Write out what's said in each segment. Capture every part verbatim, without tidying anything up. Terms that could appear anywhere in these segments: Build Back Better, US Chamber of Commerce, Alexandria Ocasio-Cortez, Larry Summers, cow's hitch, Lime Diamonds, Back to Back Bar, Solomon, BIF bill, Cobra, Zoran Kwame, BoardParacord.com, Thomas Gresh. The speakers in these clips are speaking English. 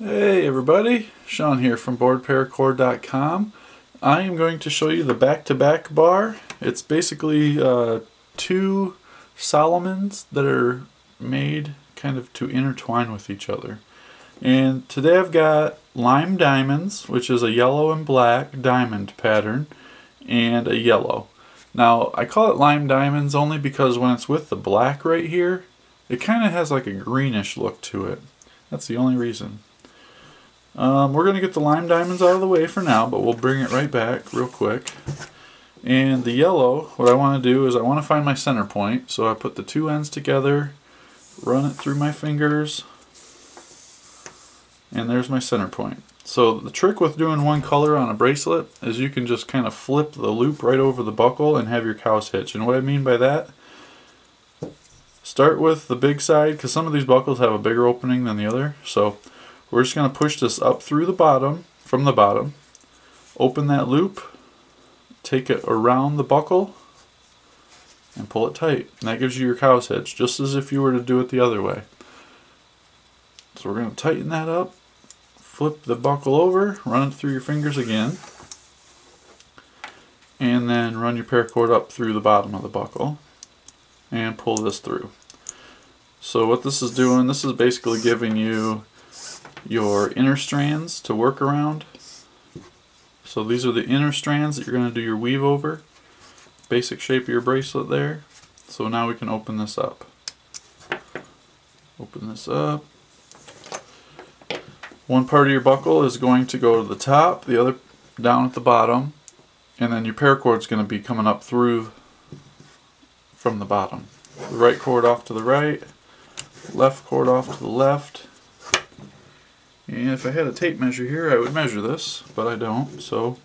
Hey everybody, Sean here from board paracord dot com. I am going to show you the back-to-back bar. It's basically uh, two Solomons that are made kind of to intertwine with each other. And today I've got Lime Diamonds, which is a yellow and black diamond pattern, and a yellow. Now I call it Lime Diamonds only because when it's with the black right here, it kind of has like a greenish look to it. That's the only reason. Um, we're going to get the Lime Diamonds out of the way for now, but we'll bring it right back real quick. And the yellow, what I want to do is I want to find my center point. So I put the two ends together, run it through my fingers, and there's my center point. So the trick with doing one color on a bracelet is you can just kind of flip the loop right over the buckle and have your cow's hitch. And what I mean by that, start with the big side, because some of these buckles have a bigger opening than the other. So we're just going to push this up through the bottom, from the bottom, open that loop, take it around the buckle, and pull it tight. And that gives you your cow's hitch, just as if you were to do it the other way. So we're going to tighten that up, flip the buckle over, run it through your fingers again, and then run your paracord up through the bottom of the buckle, and pull this through. So what this is doing, this is basically giving you your inner strands to work around. So these are the inner strands that you're going to do your weave over. Basic shape of your bracelet there. So now we can open this up. Open this up. One part of your buckle is going to go to the top, the other down at the bottom, and then your paracord is going to be coming up through from the bottom. The right cord off to the right, left cord off to the left. And if I had a tape measure here, I would measure this, but I don't, so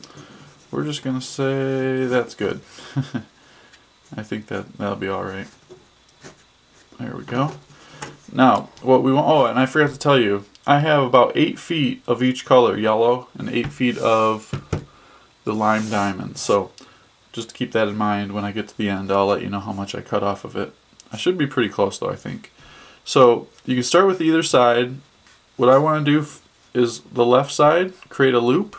we're just going to say that's good. I think that, that'll be alright. There we go. Now, what we want, oh, and I forgot to tell you, I have about eight feet of each color, yellow, and eight feet of the Lime Diamonds, so just keep that in mind. When I get to the end, I'll let you know how much I cut off of it. I should be pretty close, though, I think. So, you can start with either side. What I want to do is the left side, create a loop.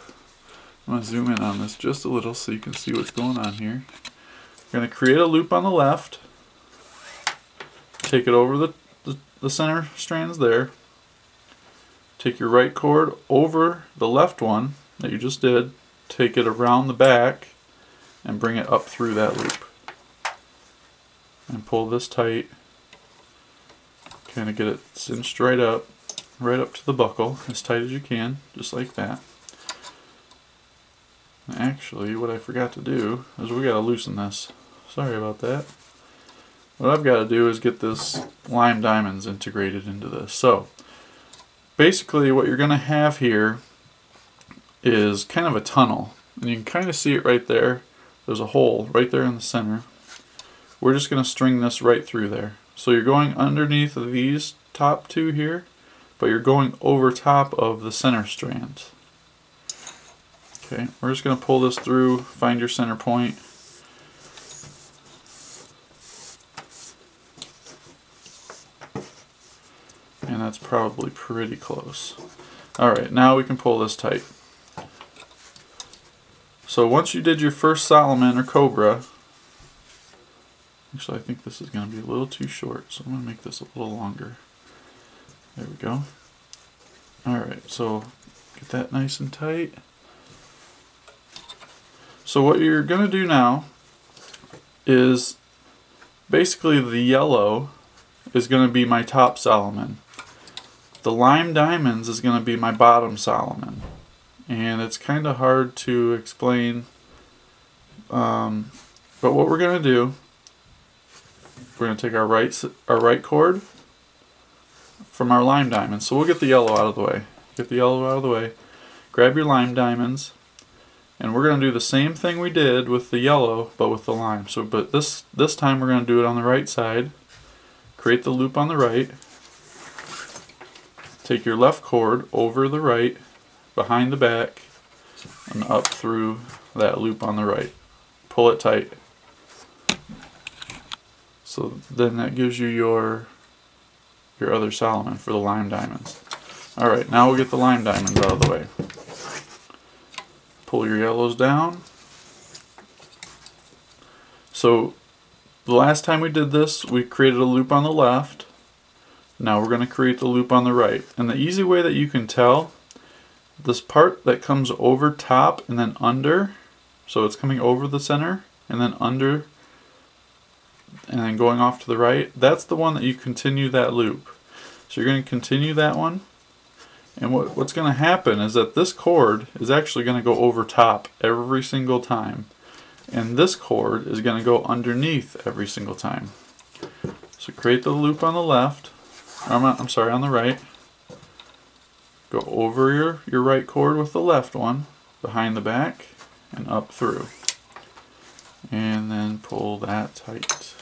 I'm going to zoom in on this just a little so you can see what's going on here. I'm going to create a loop on the left, take it over the, the, the center strands there, take your right cord over the left one that you just did, take it around the back, and bring it up through that loop. And pull this tight, kind of get it cinched right up. Right up to the buckle, as tight as you can, just like that. And actually, what I forgot to do is we got to loosen this. Sorry about that. What I've got to do is get this Lime Diamonds integrated into this. So, basically what you're going to have here is kind of a tunnel. And you can kind of see it right there. There's a hole right there in the center. We're just going to string this right through there. So you're going underneath of these top two here, but you're going over top of the center strand. Okay, we're just going to pull this through, find your center point. And that's probably pretty close. Alright, now we can pull this tight. So once you did your first Solomon or Cobra, actually I think this is going to be a little too short, so I'm going to make this a little longer. There we go. Alright, so get that nice and tight. So what you're going to do now is basically the yellow is going to be my top Solomon. The Lime Diamonds is going to be my bottom Solomon. And it's kind of hard to explain. Um, but what we're going to do, we're going to take our right, our right cord from our Lime Diamonds. So we'll get the yellow out of the way. Get the yellow out of the way. Grab your Lime Diamonds, and we're going to do the same thing we did with the yellow, but with the lime. So, but this this time we're going to do it on the right side. Create the loop on the right. Take your left cord over the right, behind the back, and up through that loop on the right. Pull it tight. So then that gives you your your other Solomon for the Lime Diamonds. Alright, now we'll get the lime diamonds out of the way. Pull your yellows down. So the last time we did this, we created a loop on the left. Now we're going to create the loop on the right. And the easy way that you can tell, this part that comes over top and then under, so it's coming over the center and then under and then going off to the right, that's the one that you continue that loop. So you're going to continue that one. And what, what's going to happen is that this cord is actually going to go over top every single time. And this cord is going to go underneath every single time. So create the loop on the left. I'm, not, I'm sorry, on the right. Go over your, your right cord with the left one, behind the back, and up through. And then pull that tight.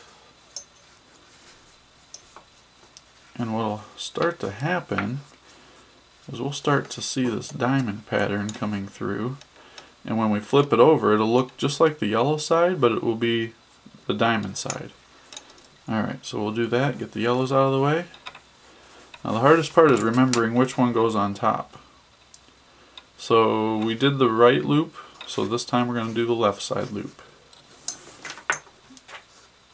And what'll start to happen is we'll start to see this diamond pattern coming through, and when we flip it over, it'll look just like the yellow side, but it will be the diamond side. Alright, so we'll do that, get the yellows out of the way. Now the hardest part is remembering which one goes on top. So we did the right loop, so this time we're going to do the left side loop.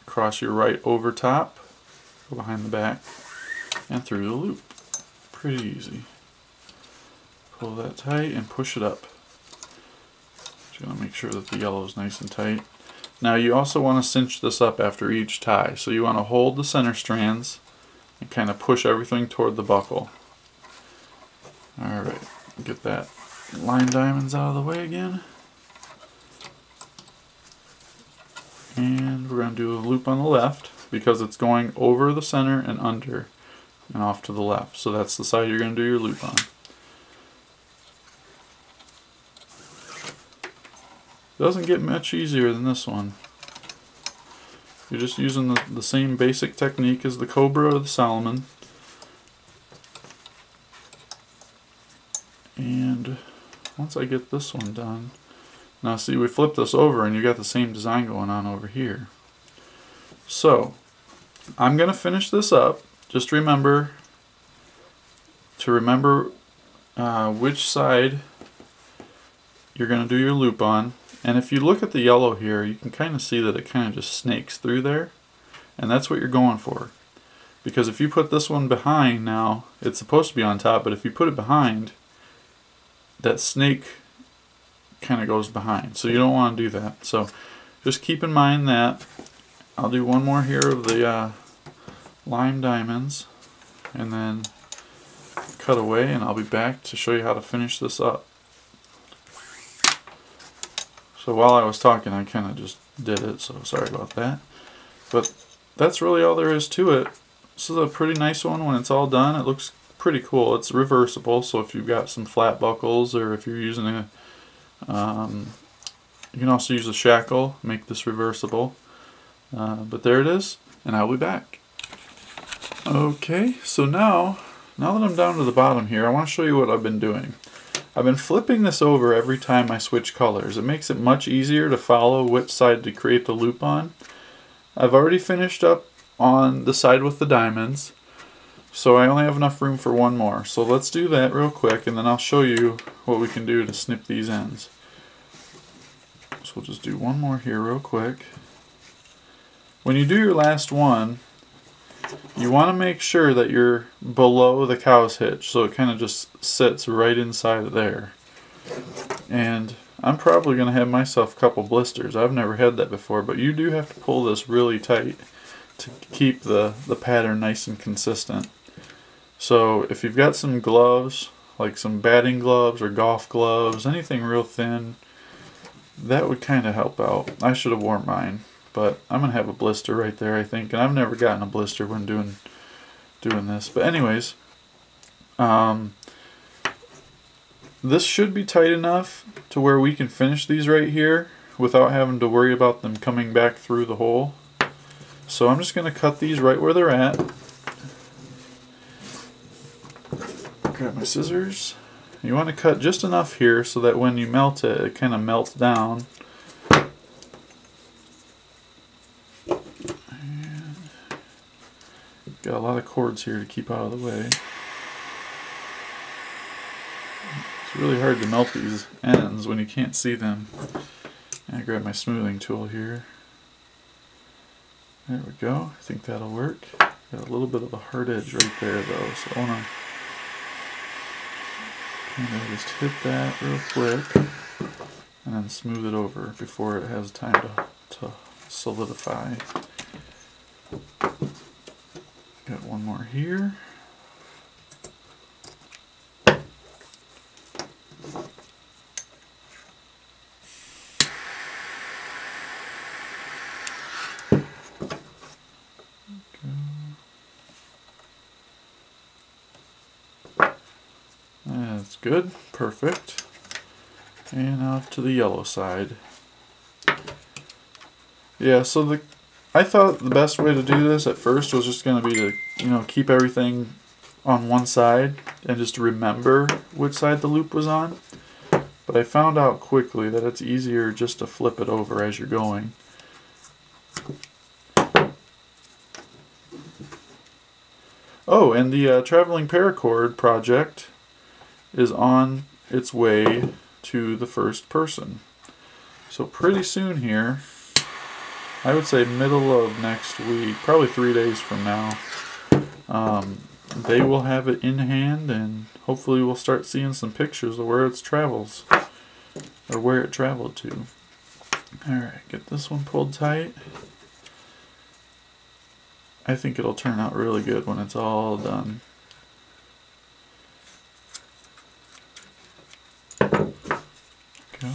Cross your right over top, go behind the back, and through the loop. Pretty easy. Pull that tight and push it up. Just going to make sure that the yellow is nice and tight. Now you also want to cinch this up after each tie. So you want to hold the center strands and kind of push everything toward the buckle. Alright, get that lime diamonds out of the way again. And we're going to do a loop on the left because it's going over the center and under and off to the left. So that's the side you're going to do your loop on. It doesn't get much easier than this one. You're just using the, the same basic technique as the Cobra or the Solomon. And once I get this one done, now see, we flip this over and you got the same design going on over here. So I'm going to finish this up. Just remember to remember uh, which side you're going to do your loop on. And if you look at the yellow here, you can kind of see that it kind of just snakes through there. And that's what you're going for. Because if you put this one behind now, it's supposed to be on top, but if you put it behind, that snake kind of goes behind. So you don't want to do that. So just keep in mind that. I'll do one more here of the uh, lime diamonds and then cut away, and I'll be back to show you how to finish this up. So while I was talking, I kind of just did it, so sorry about that. But that's really all there is to it. This is a pretty nice one when it's all done. It looks pretty cool. It's reversible, so if you've got some flat buckles or if you're using a... Um, you can also use a shackle, make this reversible. Uh, but there it is, and I'll be back. Okay, so now, now that I'm down to the bottom here, I want to show you what I've been doing. I've been flipping this over every time I switch colors. It makes it much easier to follow which side to create the loop on. I've already finished up on the side with the diamonds, so I only have enough room for one more. So let's do that real quick, and then I'll show you what we can do to snip these ends. So we'll just do one more here real quick. When you do your last one, you want to make sure that you're below the cow's hitch, so it kind of just sits right inside of there. And I'm probably going to have myself a couple blisters. I've never had that before, but you do have to pull this really tight to keep the, the pattern nice and consistent. So if you've got some gloves, like some batting gloves or golf gloves, anything real thin, that would kind of help out. I should have worn mine. But I'm going to have a blister right there, I think. And I've never gotten a blister when doing doing this. But anyways, um, this should be tight enough to where we can finish these right here without having to worry about them coming back through the hole. So I'm just going to cut these right where they're at. Grab my scissors. You want to cut just enough here so that when you melt it, it kind of melts down. Got a lot of cords here to keep out of the way. It's really hard to melt these ends when you can't see them. And I grab my smoothing tool here. There we go. I think that'll work. Got a little bit of a hard edge right there though, so I want to kind of just hit that real quick and then smooth it over before it has time to, to solidify. Got one more here. That's good, perfect. And off to the yellow side. Yeah, so the I thought the best way to do this at first was just going to be to, you know, keep everything on one side and just remember which side the loop was on. But I found out quickly that it's easier just to flip it over as you're going. Oh, and the uh, Traveling Paracord project is on its way to the first person. So pretty soon here, I would say middle of next week, probably three days from now, um, they will have it in hand, and hopefully we'll start seeing some pictures of where it travels, or where it traveled to. Alright, get this one pulled tight. I think it'll turn out really good when it's all done. Go.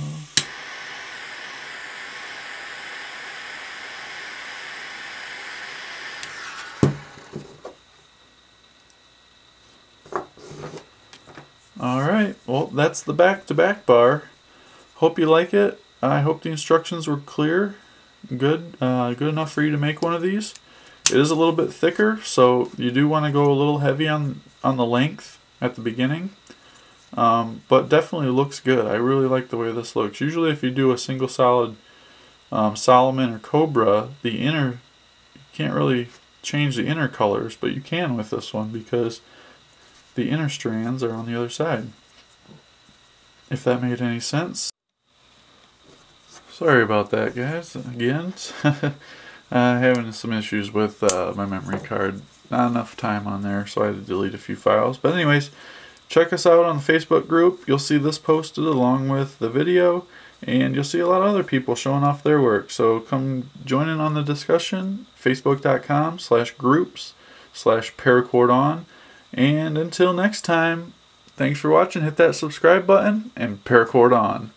Alright, well that's the back-to-back bar. Hope you like it. I hope the instructions were clear, good, uh, good enough for you to make one of these. It is a little bit thicker, so you do want to go a little heavy on, on the length at the beginning. Um, but definitely looks good. I really like the way this looks. Usually if you do a single solid um, Solomon or Cobra, the inner, you can't really change the inner colors, but you can with this one because the inner strands are on the other side. If that made any sense. Sorry about that, guys. Again, uh, having some issues with uh, my memory card. Not enough time on there, so I had to delete a few files. But anyways, check us out on the Facebook group. You'll see this posted along with the video, and you'll see a lot of other people showing off their work. So come join in on the discussion, facebook.com slash groups slash paracord on. And until next time, thanks for watching. Hit that subscribe button and paracord on.